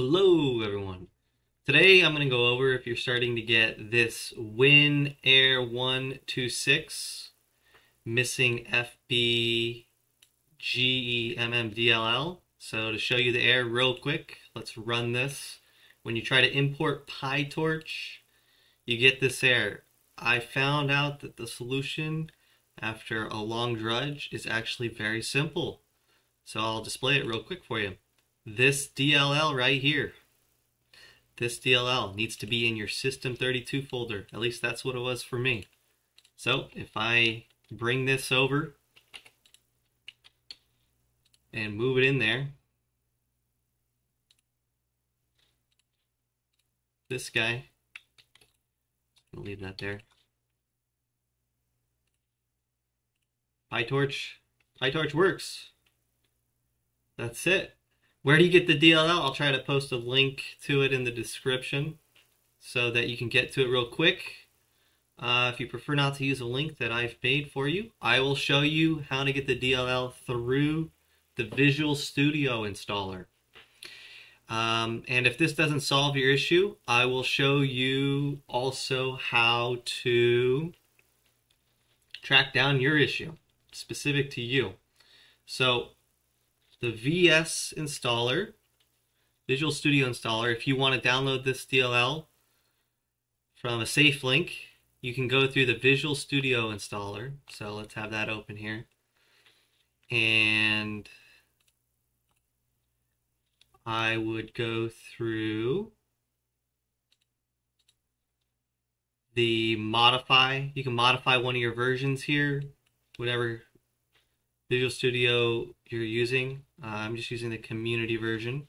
Hello everyone. Today I'm going to go over if you're starting to get this WinError 126 missing fbgemm.dll. So to show you the error real quick, let's run this. When you try to import PyTorch, you get this error. I found out that the solution after a long drudge is actually very simple. So I'll display it real quick for you. This DLL right here, this DLL needs to be in your system32 folder. At least that's what it was for me. So if I bring this over and move it in there, this guy, I'll leave that there. PyTorch works. That's it. Where do you get the DLL? I'll try to post a link to it in the description so that you can get to it real quick. If you prefer not to use a link that I've made for you, I will show you how to get the DLL through the Visual Studio installer. And if this doesn't solve your issue, I will show you also how to track down your issue specific to you. So the VS installer, Visual Studio installer, if you want to download this DLL from a safe link, you can go through the Visual Studio installer. So let's have that open here. And I would go through the modify. You can modify one of your versions here, whatever Visual Studio you're using. I'm just using the community version.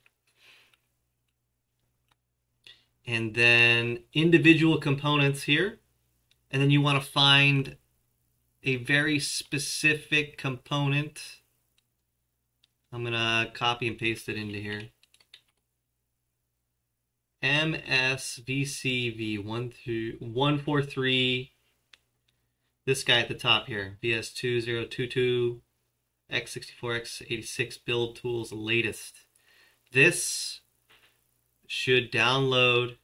And then individual components here. And then you want to find a very specific component. I'm going to copy and paste it into here. MSVC v143. This guy at the top here. VS2022. x64, x86 build tools latest. This should download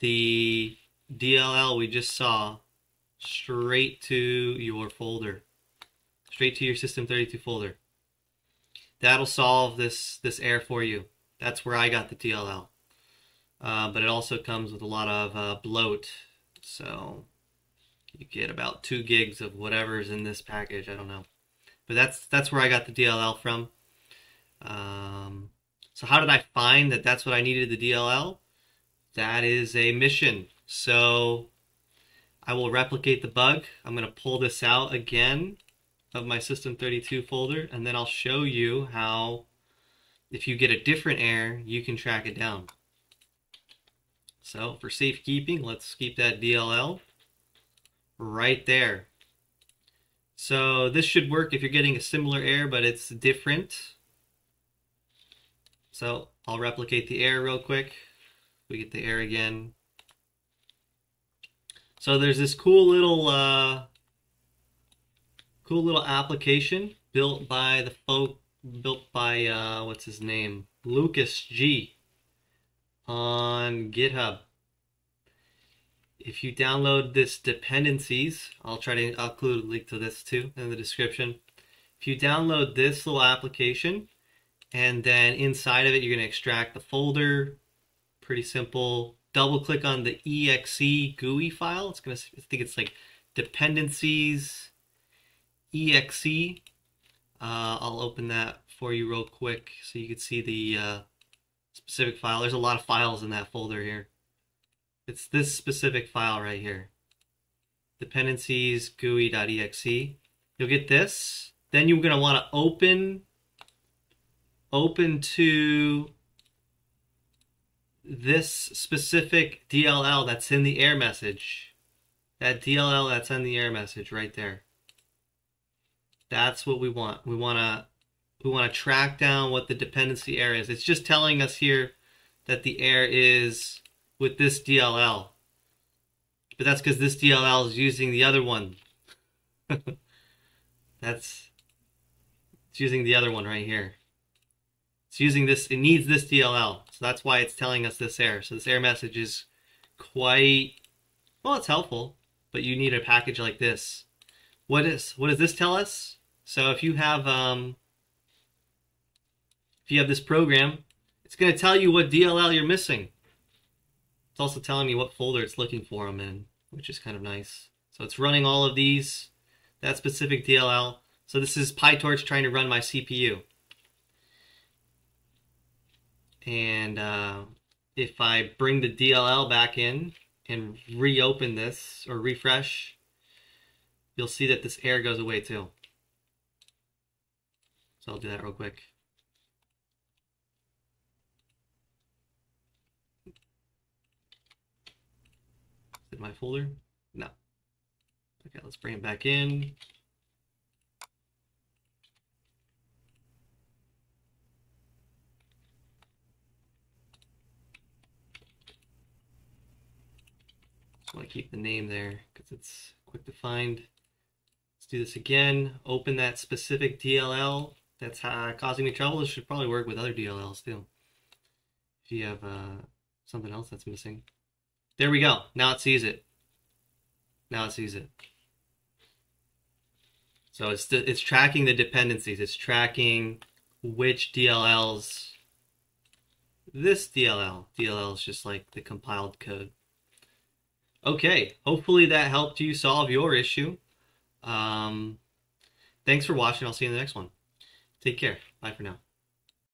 the DLL we just saw straight to your folder, straight to your system32 folder. That'll solve this error for you. That's where I got the DLL. But it also comes with a lot of bloat. So you get about 2 gigs of whatever's in this package. I don't know. But that's where I got the DLL from. So how did I find that that's what I needed, the DLL? That is a mission. So I will replicate the bug. I'm going to pull this out again of my system32 folder, and then I'll show you how, if you get a different error, you can track it down. So for safekeeping, let's keep that DLL right there. So this should work if you're getting a similar error, but it's different. So I'll replicate the error real quick. We get the error again. So there's this cool little application built by what's his name, Lucas G, on GitHub. If you download this dependencies, I'll include a link to this too in the description. If you download this little application, and then inside of it, you're going to extract the folder. Pretty simple. Double click on the exe GUI file. It's going to, I think it's like dependencies exe. I'll open that for you real quick so you can see the specific file. There's a lot of files in that folder here. It's this specific file right here, dependencies GUI.exe. You'll get this. Then you're going to want to open to this specific DLL that's in the error message. That DLL that's in the error message right there. That's what we want. We want to track down what the dependency error is. It's just telling us here that the error is with this DLL, but that's because this DLL is using the other one. It's using the other one right here. It needs this DLL. So that's why it's telling us this error. So this error message is quite, well, it's helpful, but you need a package like this. What does this tell us? So if you have this program, it's going to tell you what DLL you're missing. It's also telling me what folder it's looking for them in, which is kind of nice. So it's running all of these, that specific DLL. So this is PyTorch trying to run my CPU. And if I bring the DLL back in and reopen this or refresh, you'll see that this error goes away too. So I'll do that real quick. Is it my folder? No. Okay, let's bring it back in. I want to keep the name there because it's quick to find. Let's do this again. Open that specific DLL that's causing me trouble. This should probably work with other DLLs too. If you have something else that's missing. There we go. Now it sees it. Now it sees it. So it's tracking the dependencies. It's tracking which DLLs. This DLL is just like the compiled code. Okay, hopefully that helped you solve your issue. Thanks for watching. I'll see you in the next one. Take care. Bye for now.